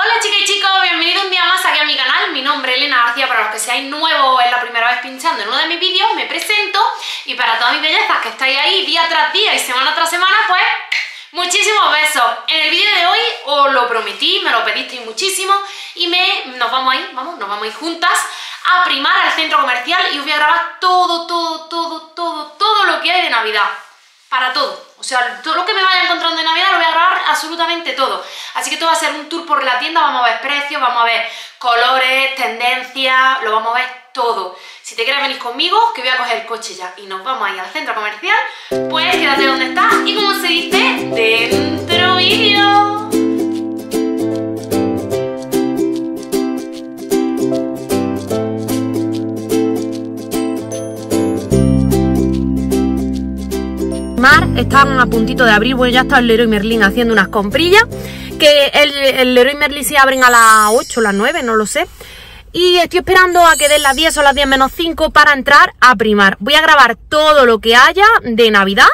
Hola chicas y chicos, bienvenidos un día más aquí a mi canal. Mi nombre es Elena García, para los que seáis nuevos o es la primera vez pinchando en uno de mis vídeos, me presento. Y para todas mis bellezas que estáis ahí día tras día y semana tras semana, pues muchísimos besos. En el vídeo de hoy os lo prometí, me lo pedisteis muchísimo y nos vamos a ir juntas a Primar, al centro comercial, y os voy a grabar todo lo que hay de Navidad. Para todo. O sea, todo lo que me vaya encontrando en Navidad lo voy a grabar absolutamente todo. Así que todo va a ser un tour por la tienda, vamos a ver precios, vamos a ver colores, tendencias, lo vamos a ver todo. Si te quieres venir conmigo, que voy a coger el coche ya y nos vamos a ir al centro comercial, pues quédate donde estás y como se dice, dentro vídeo. Mar, están a puntito de abrir, bueno, ya está el Leroy Merlin haciendo unas comprillas, que el Leroy Merlin se abren a las 8 o las 9, no lo sé, y estoy esperando a que den las 10 o las 10 menos 5 para entrar a Primar. Voy a grabar todo lo que haya de Navidad,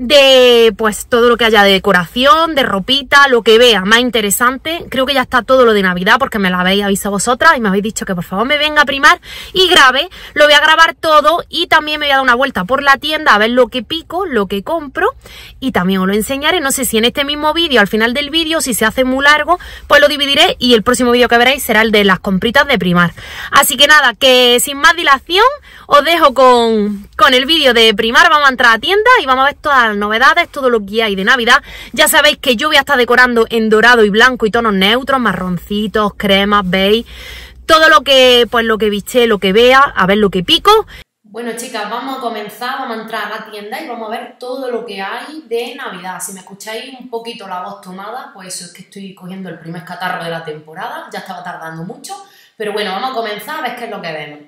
de pues todo lo que haya de decoración, de ropita, lo que vea más interesante. Creo que ya está todo lo de Navidad porque me lo habéis avisado vosotras y me habéis dicho que por favor me venga a Primar y grabe. Lo voy a grabar todo y también me voy a dar una vuelta por la tienda a ver lo que pico, lo que compro, y también os lo enseñaré. No sé si en este mismo vídeo, al final del vídeo, si se hace muy largo, pues lo dividiré y el próximo vídeo que veréis será el de las compritas de Primar. Así que nada, que sin más dilación os dejo con el vídeo de Primar. Vamos a entrar a tienda y vamos a ver todas las novedades, todo lo que hay de Navidad. Ya sabéis que yo voy a estar decorando en dorado y blanco y tonos neutros, marroncitos, cremas, beige, todo lo que, pues lo que biché, lo que vea, a ver lo que pico. Bueno chicas, vamos a comenzar, vamos a entrar a la tienda y vamos a ver todo lo que hay de Navidad. Si me escucháis un poquito la voz tomada, pues eso es que estoy cogiendo el primer catarro de la temporada, ya estaba tardando mucho, pero bueno, vamos a comenzar a ver qué es lo que vemos.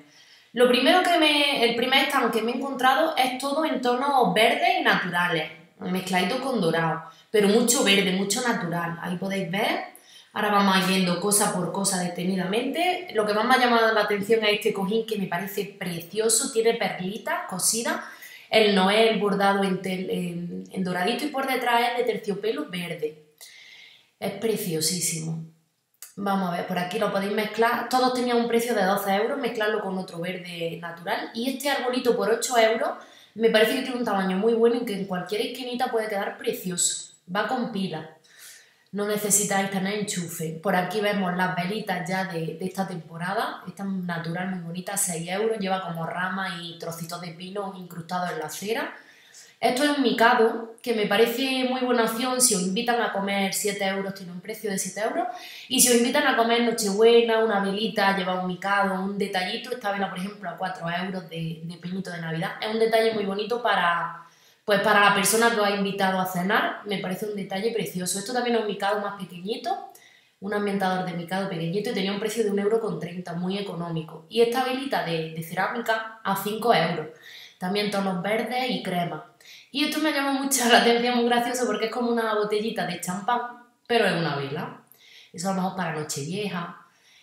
Lo primero que el primer stand que me he encontrado es todo en tonos verdes y naturales, mezcladitos con dorado, pero mucho verde, mucho natural. Ahí podéis ver, ahora vamos yendo cosa por cosa detenidamente. Lo que más me ha llamado la atención es este cojín que me parece precioso, tiene perlitas cosidas, el Noel bordado en doradito y por detrás es de terciopelo verde. Es preciosísimo. Vamos a ver, por aquí lo podéis mezclar. Todos tenían un precio de 12 euros, mezclarlo con otro verde natural. Y este arbolito por 8 euros me parece que tiene un tamaño muy bueno y que en cualquier esquinita puede quedar precioso. Va con pila. No necesitáis tener enchufe. Por aquí vemos las velitas ya de esta temporada. Esta es natural, muy bonita, 6 euros. Lleva como ramas y trocitos de pino incrustados en la cera. Esto es un micado, que me parece muy buena opción si os invitan a comer 7 euros, tiene un precio de 7 euros. Y si os invitan a comer Nochebuena, una velita, lleva un micado, un detallito, esta vela por ejemplo a 4 euros de pinito de Navidad. Es un detalle muy bonito para la persona que os ha invitado a cenar, me parece un detalle precioso. Esto también es un micado más pequeñito, un ambientador de micado pequeñito y tenía un precio de 1,30 €, muy económico. Y esta velita de cerámica a 5 euros. También tonos verdes y crema. Y esto me llama mucho la atención, muy gracioso, porque es como una botellita de champán, pero es una vela. Eso a lo mejor para Nochevieja.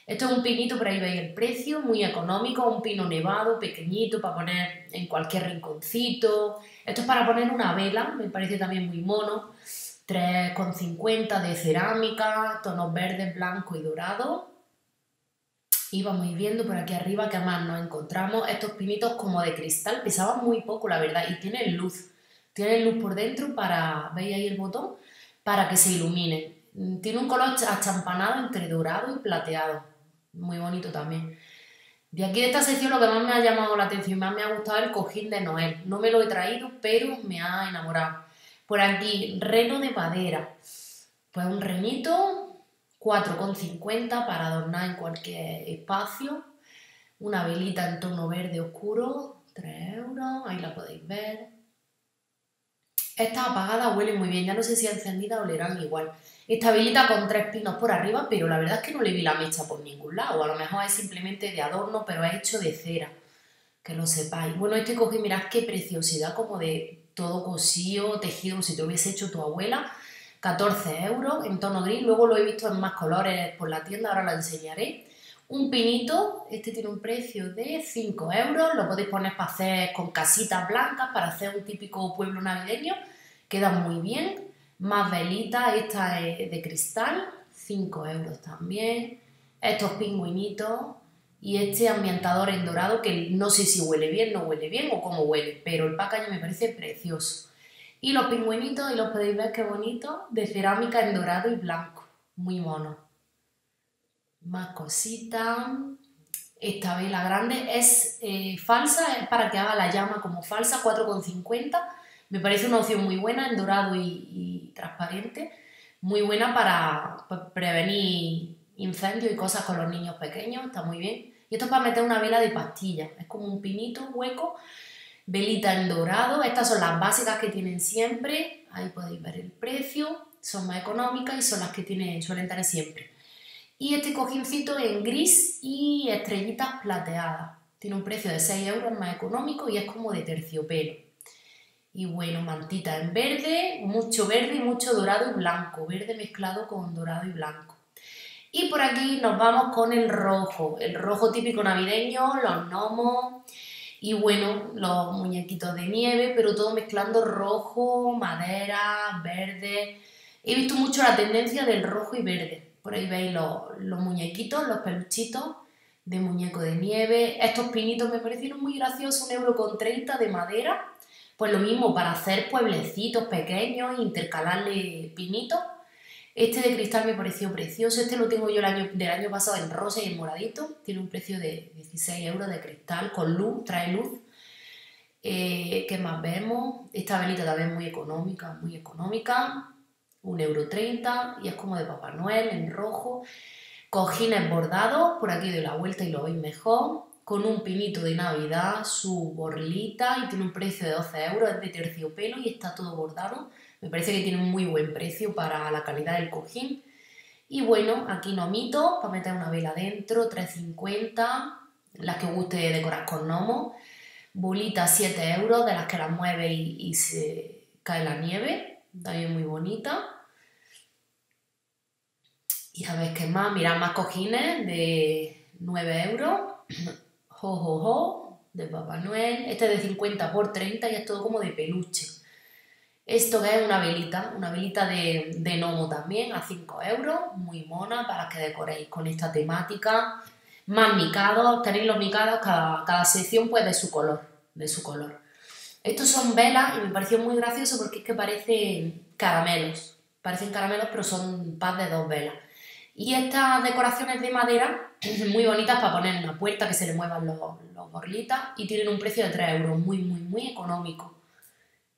Esto es un pinito, por ahí veis el precio, muy económico, un pino nevado, pequeñito, para poner en cualquier rinconcito. Esto es para poner una vela, me parece también muy mono. 3,50 € de cerámica, tonos verdes, blanco y dorado. Y vamos a ir viendo por aquí arriba que más nos encontramos. Estos pinitos como de cristal, pesaban muy poco la verdad y tienen luz por dentro para, veis ahí el botón, para que se ilumine. Tiene un color achampanado entre dorado y plateado, muy bonito también. De aquí de esta sección lo que más me ha llamado la atención, más me ha gustado el cojín de Noel. No me lo he traído pero me ha enamorado. Por aquí, reno de madera, pues un renito. 4,50 € para adornar en cualquier espacio. Una velita en tono verde oscuro, 3 euros, ahí la podéis ver. Estas apagadas huelen muy bien, ya no sé si encendidas olerán igual. Esta velita con 3 pinos por arriba, pero la verdad es que no le vi la mecha por ningún lado. A lo mejor es simplemente de adorno, pero es hecho de cera, que lo sepáis. Bueno, este cojín, mirad qué preciosidad, como de todo cosido, tejido, como si te hubiese hecho tu abuela. 14 euros en tono gris, luego lo he visto en más colores por la tienda, ahora lo enseñaré. Un pinito, este tiene un precio de 5 euros, lo podéis poner para hacer con casitas blancas, para hacer un típico pueblo navideño, queda muy bien. Más velitas, esta es de cristal, 5 euros también. Estos pingüinitos y este ambientador en dorado, que no sé si huele bien, no huele bien o cómo huele, pero el packaging me parece precioso. Y los pingüinitos, y los podéis ver qué bonito, de cerámica en dorado y blanco, muy mono. Más cositas. Esta vela grande es falsa, es para que haga la llama como falsa, 4,50. Me parece una opción muy buena, en dorado y transparente. Muy buena para prevenir incendios y cosas con los niños pequeños, está muy bien. Y esto es para meter una vela de pastilla, es como un pinito hueco, velita en dorado. Estas son las básicas que tienen siempre, ahí podéis ver el precio, son más económicas y son las que suelen tener siempre. Y este cojincito en gris y estrellitas plateadas. Tiene un precio de 6 euros más económico y es como de terciopelo. Y bueno, mantita en verde y mucho dorado y blanco. Verde mezclado con dorado y blanco. Y por aquí nos vamos con el rojo. El rojo típico navideño, los gnomos y bueno, los muñequitos de nieve, pero todo mezclando rojo, madera, verde. He visto mucho la tendencia del rojo y verde. Por ahí veis los muñequitos, los peluchitos de muñeco de nieve. Estos pinitos me parecieron muy graciosos, 1,30 € de madera. Pues lo mismo, para hacer pueblecitos pequeños e intercalarle pinitos. Este de cristal me pareció precioso. Este lo tengo yo del año pasado en rosa y en moradito. Tiene un precio de 16 € de cristal con luz, trae luz. ¿Qué más vemos? Esta velita también muy económica, muy económica. 1,30 € y es como de Papá Noel en rojo. Cojines bordados, por aquí doy la vuelta y lo veis mejor, con un pinito de Navidad, su borlita, y tiene un precio de 12 €, es de terciopelo y está todo bordado. Me parece que tiene un muy buen precio para la calidad del cojín. Y bueno, aquí nomitos, para meter una vela dentro, 3,50 €, las que os guste decorar con gnomos. Bolitas 7 € de las que las mueve y se cae la nieve. También muy bonita. Y a ver qué más. Mirad, más cojines de 9 €. Jo, jo, jo, de Papá Noel. Este es de 50 x 30 y es todo como de peluche. Esto que es una velita de gnomo también a 5 €. Muy mona para que decoréis con esta temática. Más micados, tenéis los micados, cada sección pues de su color. Estos son velas y me pareció muy gracioso porque es que parecen caramelos pero son par de 2 velas. Y estas decoraciones de madera muy bonitas para poner en la puerta, que se le muevan los borlitas, y tienen un precio de 3 €, muy muy muy económico,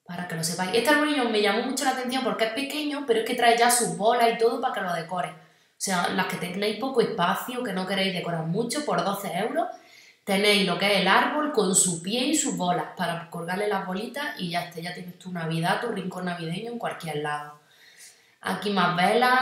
para que lo sepáis. Este arbolillo me llamó mucho la atención porque es pequeño, pero es que trae ya sus bolas y todo para que lo decoren. O sea, las que tengáis poco espacio, que no queréis decorar mucho, por 12 € tenéis lo que es el árbol con su pie y sus bolas para colgarle las bolitas y ya está, ya tienes tu Navidad, tu rincón navideño en cualquier lado. Aquí más velas.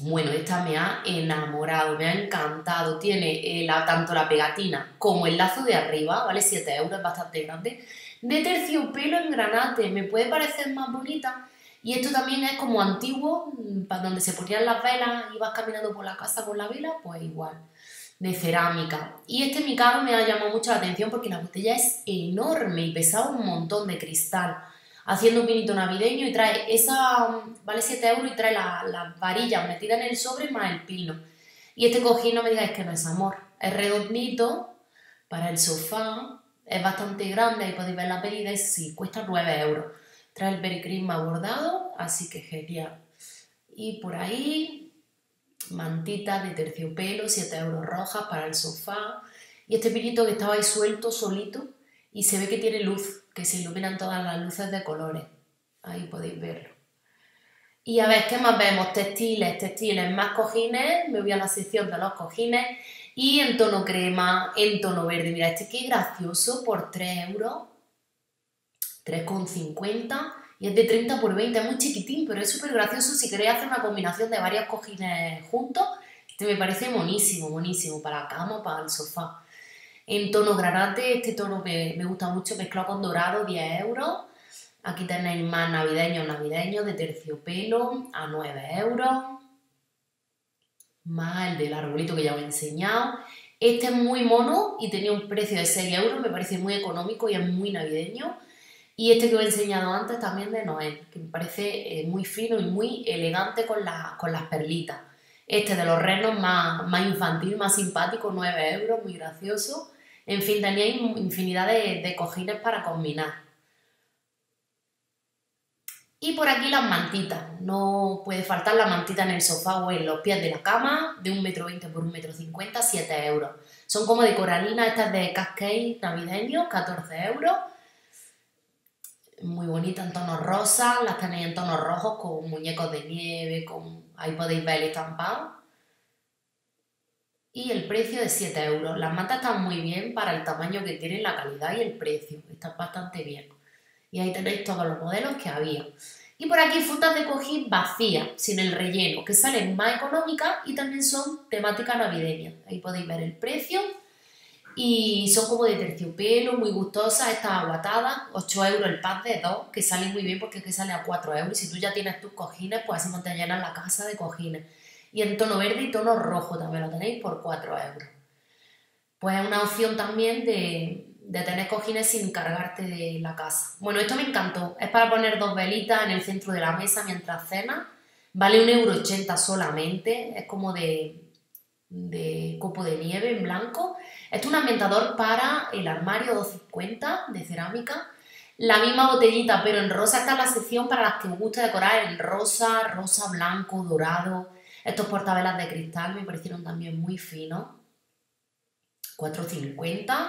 Bueno, esta me ha enamorado, me ha encantado. Tiene tanto la pegatina como el lazo de arriba, vale 7 €, bastante grande. De terciopelo en granate, me puede parecer más bonita. Y esto también es como antiguo, para donde se ponían las velas, ibas caminando por la casa con la vela, pues igual. De cerámica. Y este micado me ha llamado mucho la atención porque la botella es enorme y pesaba un montón de cristal, haciendo un pinito navideño, y trae esa, vale 7 € y trae las varillas metidas en el sobre más el pino. Y este cojín, no me digáis que no es amor, es redondito para el sofá, es bastante grande, ahí podéis ver la medida y sí, cuesta 9 €. Trae el vericrisma bordado, así que genial. Y por ahí... mantita de terciopelo, 7 € rojas para el sofá. Y este pinito que estaba ahí suelto, solito, y se ve que tiene luz, que se iluminan todas las luces de colores. Ahí podéis verlo. Y a ver, ¿qué más vemos? Textiles, más cojines. Me voy a la sección de los cojines. Y en tono crema, en tono verde. Mira, este que gracioso, por 3 €, 3,50 €. Y es de 30 x 20, es muy chiquitín, pero es súper gracioso si queréis hacer una combinación de varios cojines juntos. Este me parece buenísimo, buenísimo, para la cama, para el sofá. En tono granate, este tono me gusta mucho, mezclado con dorado, 10 €. Aquí tenéis más navideños, de terciopelo, a 9 €. Más el del arbolito que ya os he enseñado. Este es muy mono y tenía un precio de 6 €, me parece muy económico y es muy navideño. Y este que os he enseñado antes también de Noel, que me parece muy fino y muy elegante con las perlitas. Este de los renos más infantil, más simpático, 9 euros, muy gracioso. En fin, teníais infinidad de cojines para combinar. Y por aquí las mantitas. No puede faltar la mantita en el sofá o en los pies de la cama, de 1,20 m por 1,50 m, 7 euros. Son como de coralina, estas de cascade navideños, 14 euros. Muy bonita en tonos rosas, las tenéis en tonos rojos con muñecos de nieve, con... ahí podéis ver el estampado. Y el precio de 7 euros. Las mantas están muy bien para el tamaño que tienen, la calidad y el precio. Están bastante bien. Y ahí tenéis todos los modelos que había. Y por aquí fundas de cojín vacías, sin el relleno, que salen más económicas y también son temática navideña. Ahí podéis ver el precio. Y son como de terciopelo, muy gustosas, estas aguatadas. 8 euros el pack de 2, que sale muy bien porque es que sale a 4 euros. Y si tú ya tienes tus cojines, pues así no te llenas la casa de cojines. Y en tono verde y tono rojo también lo tenéis por 4 euros. Pues es una opción también de tener cojines sin cargarte de la casa. Bueno, esto me encantó. Es para poner dos velitas en el centro de la mesa mientras cenas. Vale 1,80 € solamente. Es como de copo de nieve en blanco. Este es un ambientador para el armario 2,50 € de cerámica. La misma botellita, pero en rosa. Esta es la sección para las que os gusta decorar en rosa, rosa, blanco, dorado. Estos portavelas de cristal me parecieron también muy finos. 4,50 €.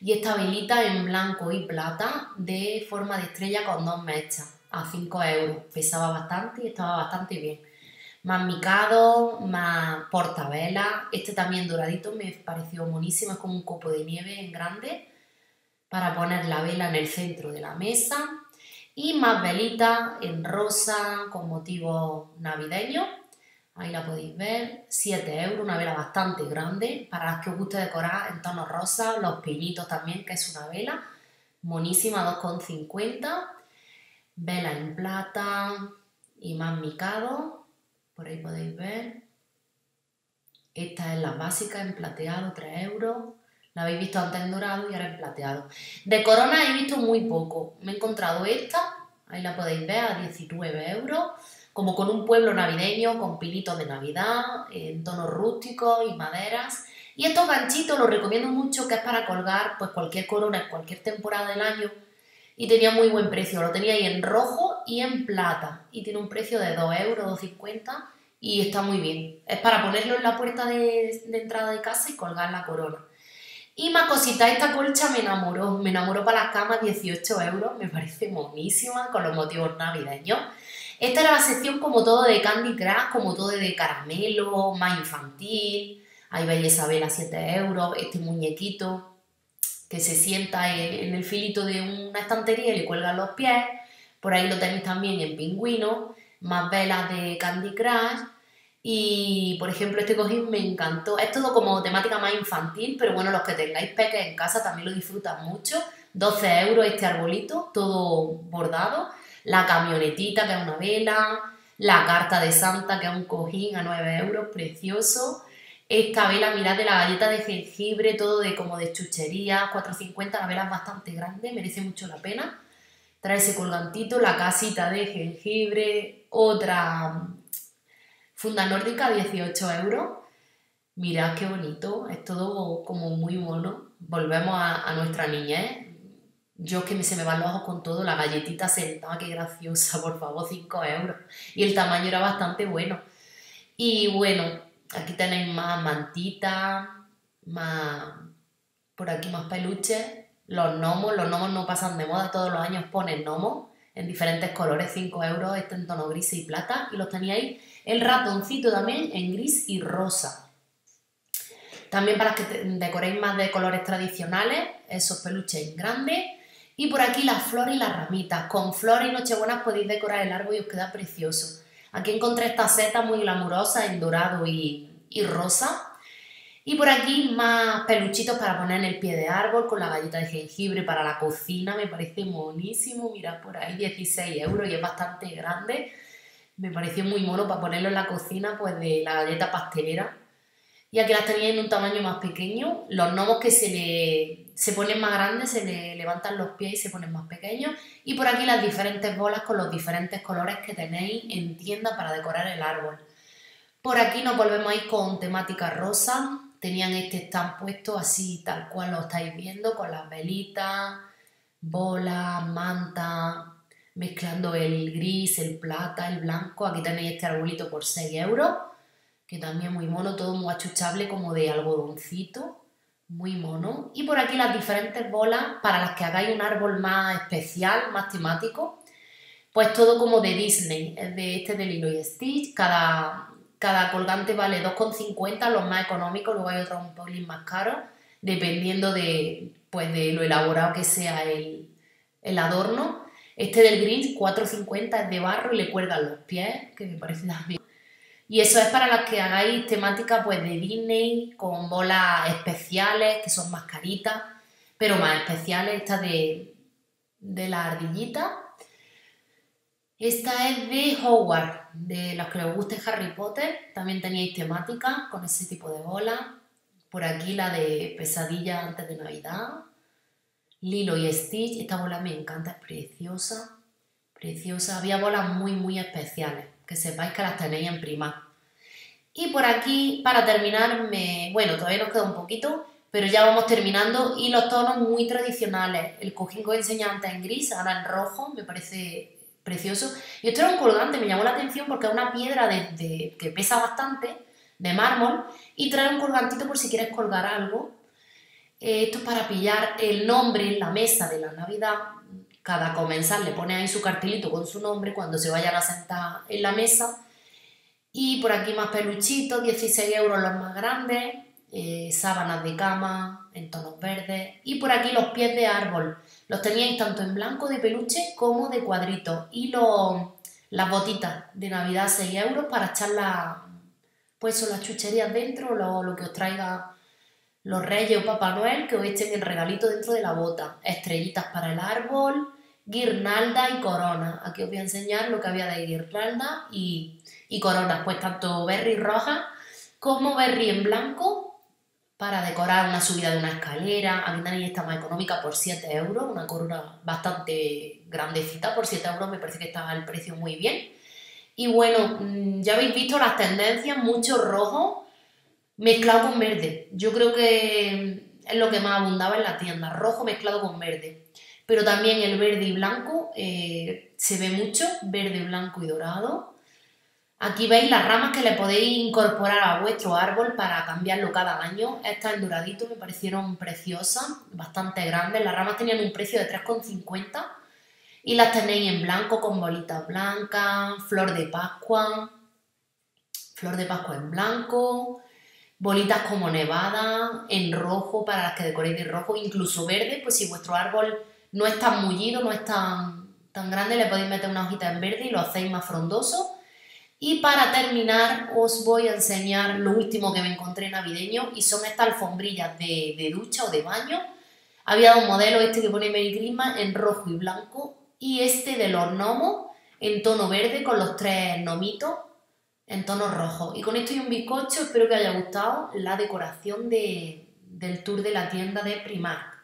Y esta velita en blanco y plata de forma de estrella con dos mechas a 5 euros. Pesaba bastante y estaba bastante bien. Más micado, más portavelas. Este también doradito me pareció buenísimo. Es como un copo de nieve en grande para poner la vela en el centro de la mesa. Y más velitas en rosa con motivos navideños. Ahí la podéis ver, 7 euros, una vela bastante grande, para las que os guste decorar en tonos rosas, los pinitos también, que es una vela, monísima, 2,50 €, vela en plata y más micado, por ahí podéis ver, esta es la básica en plateado, 3 euros, la habéis visto antes en dorado y ahora en plateado. De corona he visto muy poco, me he encontrado esta, ahí la podéis ver, a 19 euros, como con un pueblo navideño, con pinitos de Navidad, en tonos rústicos y maderas. Y estos ganchitos los recomiendo mucho, que es para colgar pues cualquier corona en cualquier temporada del año. Y tenía muy buen precio, lo tenía ahí en rojo y en plata. Y tiene un precio de 2 euros, 2,50 € y está muy bien. Es para ponerlo en la puerta de entrada de casa y colgar la corona. Y más cositas, esta colcha me enamoró para las camas, 18 euros, me parece monísima con los motivos navideños. Esta era la sección como todo de Candy Crush, como todo de caramelo, más infantil. Ahí veis esa vela, 7 euros, este muñequito que se sienta en el filito de una estantería y le cuelgan los pies. Por ahí lo tenéis también en pingüino, más velas de Candy Crush. Y, por ejemplo, este cojín me encantó. Es todo como temática más infantil, pero bueno, los que tengáis peques en casa también lo disfrutan mucho. 12 euros este arbolito, todo bordado. La camionetita, que es una vela. La carta de Santa, que es un cojín a 9 euros, precioso. Esta vela, mirad, de la galleta de jengibre, todo de como de chuchería, 4,50 €. La vela es bastante grande, merece mucho la pena. Trae ese colgantito, la casita de jengibre, otra... funda nórdica, 18 euros. Mirad qué bonito, es todo como muy mono. Volvemos a nuestra niñez. Yo es que se me van los ojos con todo. La galletita sentada, qué graciosa, por favor, 5 euros. Y el tamaño era bastante bueno. Y bueno, aquí tenéis más mantitas, más por aquí más peluches. Los gnomos no pasan de moda, todos los años ponen gnomos en diferentes colores, 5 euros, este en tono gris y plata. Y los teníais el ratoncito también en gris y rosa. También para que decoréis más de colores tradicionales, esos peluches en grande. Y por aquí las flores y las ramitas. Con flores y nochebuenas podéis decorar el árbol y os queda precioso. Aquí encontré esta seta muy glamurosa en dorado y rosa. Y por aquí más peluchitos para poner en el pie de árbol con la galleta de jengibre para la cocina. Me parece monísimo. Mirad por ahí, 16 euros y es bastante grande. Me pareció muy mono para ponerlo en la cocina, pues de la galleta pastelera. Y aquí las tenía en un tamaño más pequeño. Los gnomos que se le se ponen más grandes, se le levantan los pies y se ponen más pequeños. Y por aquí las diferentes bolas con los diferentes colores que tenéis en tienda para decorar el árbol. Por aquí nos volvemos a ir con temática rosa. Tenían este stand puesto así tal cual lo estáis viendo, con las velitas, bolas, manta, mezclando el gris, el plata, el blanco. Aquí tenéis este arbolito por 6 €, que también es muy mono, todo muy achuchable como de algodoncito, muy mono. Y por aquí las diferentes bolas para las que hagáis un árbol más especial, más temático, pues todo como de Disney, de Lilo y Stitch. Cada colgante vale 2,50, los más económicos, luego hay otros un poquito más caros, dependiendo de lo elaborado que sea el adorno. Este del Grinch, 4,50, es de barro y le cuelgan los pies, que me parece también. Y eso es para las que hagáis temática pues de Disney, con bolas especiales, que son más caritas, pero más especiales. Esta de la ardillita. Esta es de Howard, de los que les guste Harry Potter. También teníais temática con ese tipo de bolas. Por aquí la de Pesadilla antes de Navidad. Lilo y Stitch, esta bola me encanta, es preciosa, preciosa. Había bolas muy, muy especiales, que sepáis que las tenéis en Primark. Y por aquí, para terminar, bueno, todavía nos queda un poquito, pero ya vamos terminando. Y los tonos muy tradicionales. El cojín que os enseñé antes en gris, ahora en rojo, me parece precioso. Y esto era un colgante, me llamó la atención porque es una piedra que pesa bastante, de mármol, y trae un colgantito por si quieres colgar algo. Esto es para pillar el nombre en la mesa de la Navidad. Cada comensal le pone ahí su cartelito con su nombre cuando se vayan a sentar en la mesa. Y por aquí más peluchitos, 16 € los más grandes, sábanas de cama en tonos verdes. Y por aquí los pies de árbol. Los teníais tanto en blanco de peluche como de cuadritos. Y las botitas de Navidad, 6 € para echar las chucherías dentro, lo que os traiga los Reyes o Papá Noel, que os echen el regalito dentro de la bota. Estrellitas para el árbol, guirnalda y corona. Aquí os voy a enseñar lo que había de guirnalda y coronas, pues tanto berry roja como berry en blanco para decorar una subida de una escalera. Aquí tenéis esta más económica por 7 €, una corona bastante grandecita, por 7 € me parece que está el precio muy bien. Y bueno, ya habéis visto las tendencias, mucho rojo mezclado con verde. Yo creo que es lo que más abundaba en la tienda, rojo mezclado con verde. Pero también el verde y blanco se ve mucho, verde, blanco y dorado. Aquí veis las ramas que le podéis incorporar a vuestro árbol para cambiarlo cada año. Estas en doradito me parecieron preciosas, bastante grandes. Las ramas tenían un precio de 3,50 € y las tenéis en blanco con bolitas blancas, flor de Pascua en blanco, bolitas como nevada, en rojo, para las que decoréis de rojo, incluso verde, pues si vuestro árbol no es tan mullido, no es tan grande, le podéis meter una hojita en verde y lo hacéis más frondoso. Y para terminar os voy a enseñar lo último que me encontré navideño, y son estas alfombrillas de ducha o de baño. Había un modelo, este que pone Merry Christmas, en rojo y blanco, y este de los gnomos en tono verde con los 3 gnomitos en tonos rojos. Y con esto y un bizcocho, espero que os haya gustado la decoración del tour de la tienda de Primark.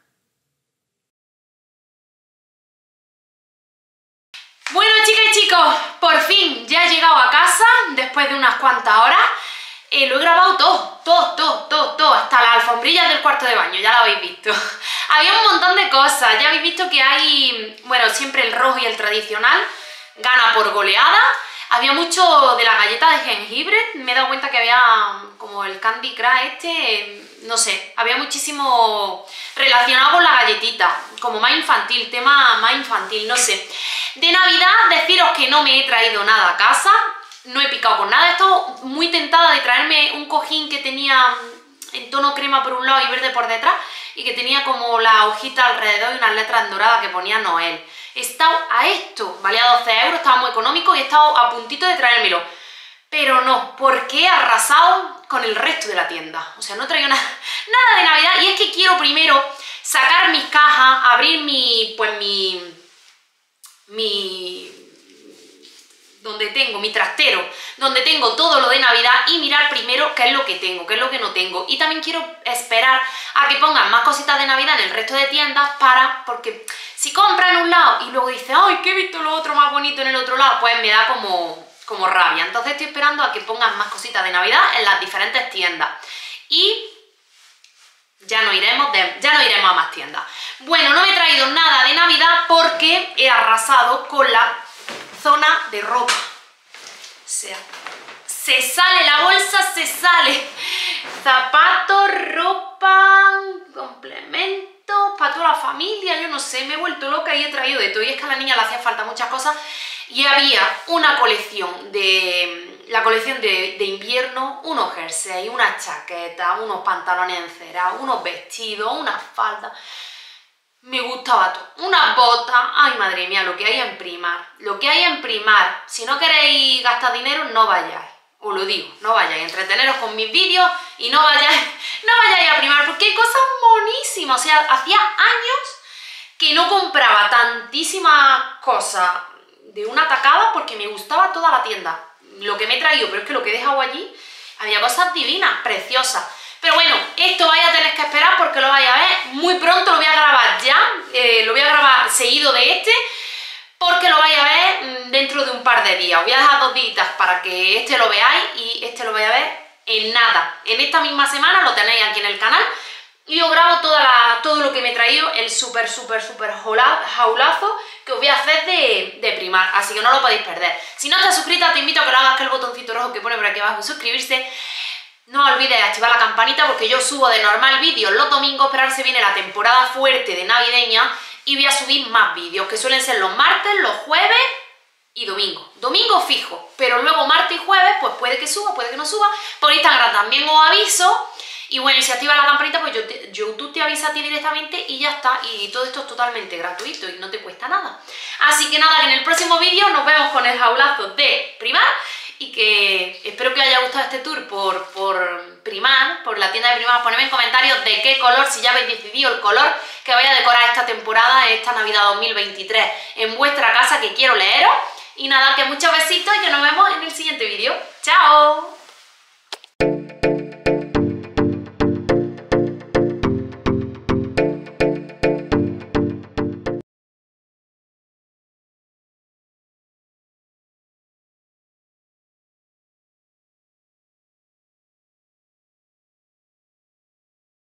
Bueno, chicas y chicos, por fin ya he llegado a casa después de unas cuantas horas. Lo he grabado todo, hasta las alfombrillas del cuarto de baño, ya lo habéis visto. Había un montón de cosas, ya habéis visto que hay, bueno, siempre el rojo y el tradicional gana por goleada. Había mucho de la galleta de jengibre, me he dado cuenta que había como el Candy Crush no sé, había muchísimo relacionado con la galletita, como más infantil, tema más infantil, no sé. De Navidad, deciros que no me he traído nada a casa, no he picado con nada. He estado muy tentada de traerme un cojín que tenía en tono crema por un lado y verde por detrás, y que tenía como la hojita alrededor y unas letras en dorada que ponía Noel. He estado a esto, valía 12 €, estaba muy económico y he estado a puntito de traérmelo. Pero no, porque he arrasado con el resto de la tienda. O sea, no traigo nada de Navidad, y es que quiero primero sacar mis cajas, abrir donde tengo mi trastero, donde tengo todo lo de Navidad, y mirar primero qué es lo que tengo, qué es lo que no tengo. Y también quiero esperar a que pongan más cositas de Navidad en el resto de tiendas para... Porque si compran en un lado y luego dices, ¡ay, que he visto lo otro más bonito en el otro lado! Pues me da como rabia. Entonces estoy esperando a que pongan más cositas de Navidad en las diferentes tiendas. Y... Ya no iremos a más tiendas. Bueno, no me he traído nada de Navidad porque he arrasado con la zona de ropa. O sea, se sale la bolsa, se sale. Zapatos, ropa, complementos, para toda la familia, yo no sé, me he vuelto loca y he traído de todo. Y es que a la niña le hacía falta muchas cosas. Y había una colección de... La colección de invierno, unos jerseys, una chaqueta, unos pantalones encerados, unos vestidos, unas faldas. Me gustaba todo. Unas botas. Ay, madre mía, lo que hay en Primark. Lo que hay en Primark. Si no queréis gastar dinero, no vayáis. Os lo digo, no vayáis. Entreteneros con mis vídeos y no vayáis a Primark. Porque hay cosas monísimas. O sea, hacía años que no compraba tantísimas cosas de una tacada porque me gustaba toda la tienda. Lo que me he traído, pero es que lo que he dejado allí había cosas divinas, preciosas. Pero bueno, esto vais a tener que esperar porque lo vais a ver muy pronto. Lo voy a grabar ya, lo voy a grabar seguido de este, porque lo vais a ver dentro de un par de días. Os voy a dejar 2 días para que este lo veáis y este lo vais a ver en nada. En esta misma semana lo tenéis aquí en el canal y yo grabo todo lo que me he traído, el súper jaulazo que os voy a hacer de Primark, así que no lo podéis perder. Si no estás suscrita, te invito a que lo hagas, que el botoncito rojo que pone por aquí abajo, suscribirse. No olvides activar la campanita porque yo subo de normal vídeos los domingos, pero ahora se viene la temporada fuerte de navideña y voy a subir más vídeos, que suelen ser los martes, los jueves y domingo. Domingo fijo, pero luego martes y jueves, pues puede que suba, puede que no suba. Por Instagram también os aviso. Y bueno, si activas la campanita, pues YouTube te avisa a ti directamente y ya está. Y todo esto es totalmente gratuito y no te cuesta nada. Así que nada, que en el próximo vídeo nos vemos con el jaulazo de Primark. Y que espero que os haya gustado este tour por Primark, por la tienda de Primark. Ponedme en comentarios de qué color, si ya habéis decidido el color que vais a decorar esta temporada, esta Navidad 2023 en vuestra casa, que quiero leeros. Y nada, que muchos besitos y que nos vemos en el siguiente vídeo. ¡Chao!